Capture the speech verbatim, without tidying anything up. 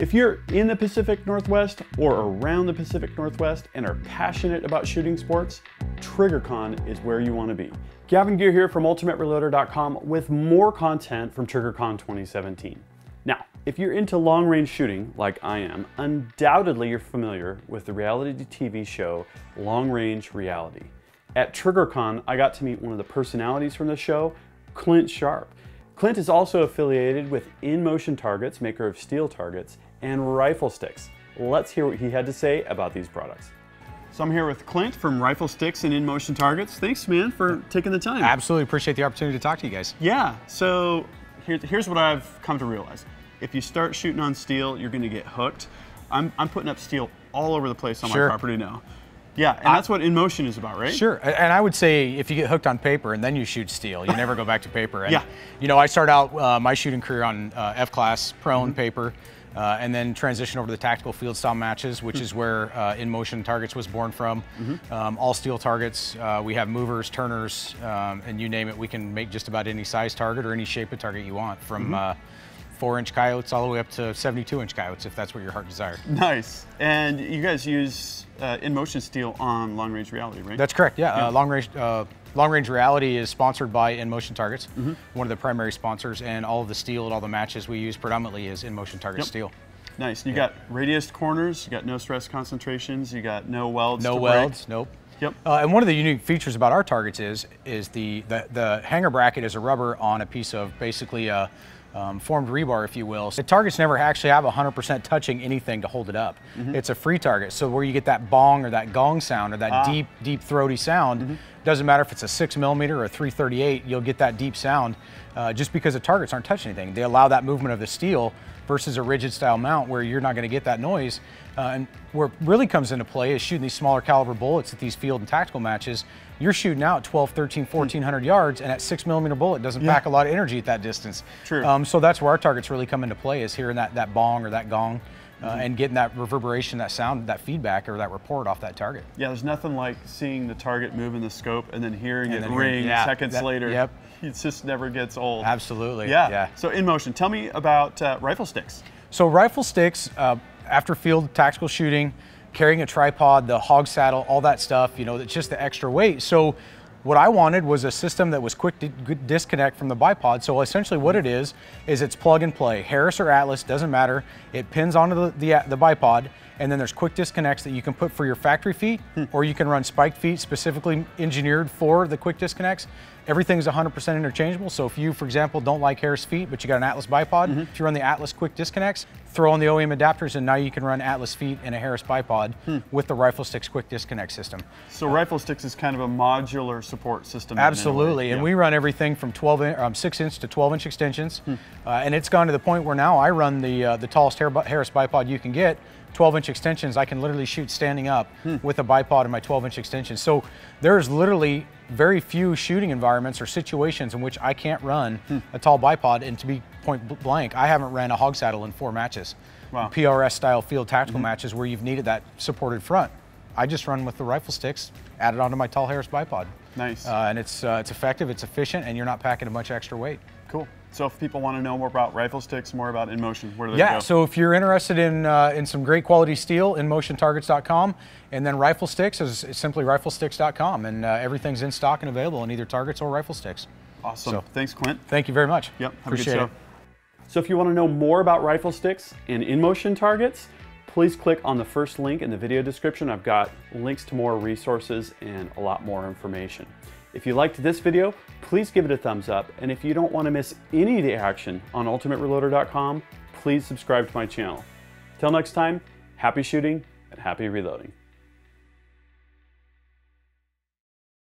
If you're in the Pacific Northwest or around the Pacific Northwest and are passionate about shooting sports, TriggerCon is where you want to be. Gavin Gear here from Ultimate Reloader dot com with more content from TriggerCon twenty seventeen. Now, if you're into long-range shooting like I am, undoubtedly you're familiar with the reality T V show Long Range Reality. At TriggerCon, I got to meet one of the personalities from the show, Clint Sharp. Clint is also affiliated with In Motion Targets, maker of steel targets, and Rifle Sticks. Let's hear what he had to say about these products. So I'm here with Clint from Rifle Sticks and In Motion Targets. Thanks, man, for taking the time. Absolutely appreciate the opportunity to talk to you guys. Yeah, so here, here's what I've come to realize. If you start shooting on steel, you're gonna get hooked. I'm, I'm putting up steel all over the place on sure. my property now. Yeah, and I, that's what In Motion is about, right? Sure, and I would say if you get hooked on paper and then you shoot steel, you never go back to paper. And, yeah. You know, I started out uh, my shooting career on uh, F-class, prone mm-hmm. paper, uh, and then transitioned over to the tactical field style matches, which mm-hmm. is where uh, In Motion Targets was born from. Mm-hmm. um, all steel targets, uh, we have movers, turners, um, and you name it, we can make just about any size target or any shape of target you want, from mm-hmm. uh, four inch coyotes all the way up to seventy-two inch coyotes, if that's what your heart desires. Nice. And you guys use uh, In Motion steel on Long Range Reality, right? That's correct. Yeah. yeah. Uh, long range. Uh, Long Range Reality is sponsored by In Motion Targets, mm-hmm. one of the primary sponsors, and all of the steel at all the matches we use predominantly is In Motion Target yep. steel. Nice. You yeah. got radiused corners. You got no stress concentrations. You got no welds. No to welds. Break. Nope. Yep. Uh, and one of the unique features about our targets is is the the, the hanger bracket is a rubber on a piece of basically a. Um, formed rebar, if you will. So the targets never actually have one hundred percent touching anything to hold it up. Mm-hmm. It's a free target, so where you get that bong or that gong sound or that ah. deep, deep throaty sound, mm-hmm. doesn't matter if it's a six millimeter or a three thirty-eight, you'll get that deep sound uh, just because the targets aren't touching anything. They allow that movement of the steel versus a rigid style mount where you're not going to get that noise. Uh, and where it really comes into play is shooting these smaller caliber bullets at these field and tactical matches. You're shooting out twelve, thirteen, fourteen hundred yards, and at six millimeter bullet doesn't yeah. pack a lot of energy at that distance. True. Um, so that's where our targets really come into play, is hearing that, that bong or that gong. Uh, and getting that reverberation, that sound, that feedback, or that report off that target. Yeah, there's nothing like seeing the target move in the scope and then hearing and it then ring yeah, seconds that, later. Yep. It just never gets old. Absolutely. Yeah. yeah. So In Motion, tell me about uh, Rifle Sticks. So Rifle Sticks, uh, after field tactical shooting, carrying a tripod, the hog saddle, all that stuff, you know, it's just the extra weight. So what I wanted was a system that was quick to disconnect from the bipod. So essentially what it is, is it's plug and play. Harris or Atlas, doesn't matter. It pins onto the, the, the bipod, and then there's quick disconnects that you can put for your factory feet, hmm. or you can run spike feet specifically engineered for the quick disconnects. Everything's one hundred percent interchangeable. So if you, for example, don't like Harris feet, but you got an Atlas bipod, mm-hmm. if you run the Atlas quick disconnects, throw on the O E M adapters, and now you can run Atlas feet and a Harris bipod hmm. with the Rifle Sticks quick disconnect system. So uh, Rifle Sticks is kind of a modular support system. Absolutely, and yeah. we run everything from twelve, in, um, six inch to twelve inch extensions, hmm. uh, and it's gone to the point where now I run the, uh, the tallest Harris bipod you can get, twelve inch extensions. I can literally shoot standing up hmm. with a bipod and my twelve inch extensions. So there's literally very few shooting environments or situations in which I can't run hmm. a tall bipod, and to be point blank, I haven't ran a hog saddle in four matches. Wow. P R S style field tactical mm-hmm. matches where you've needed that supported front. I just run with the Rifle Sticks, added onto my tall Harris bipod. Nice. Uh, and it's, uh, it's effective, it's efficient, and you're not packing a much extra weight. Cool. So if people want to know more about Rifle Sticks, more about In Motion, where do they yeah, go? Yeah, so if you're interested in uh, in some great quality steel, in motion targets dot com, and then Rifle Sticks is simply rifle sticks dot com, and uh, everything's in stock and available in either Targets or Rifle Sticks. Awesome. So, thanks, Clint. Thank you very much. Yep, have Appreciate a good show. It. So if you want to know more about Rifle Sticks and In Motion Targets, please click on the first link in the video description. I've got links to more resources and a lot more information. If you liked this video, please give it a thumbs up. And if you don't want to miss any of the action on ultimate reloader dot com, please subscribe to my channel. Till next time, happy shooting and happy reloading.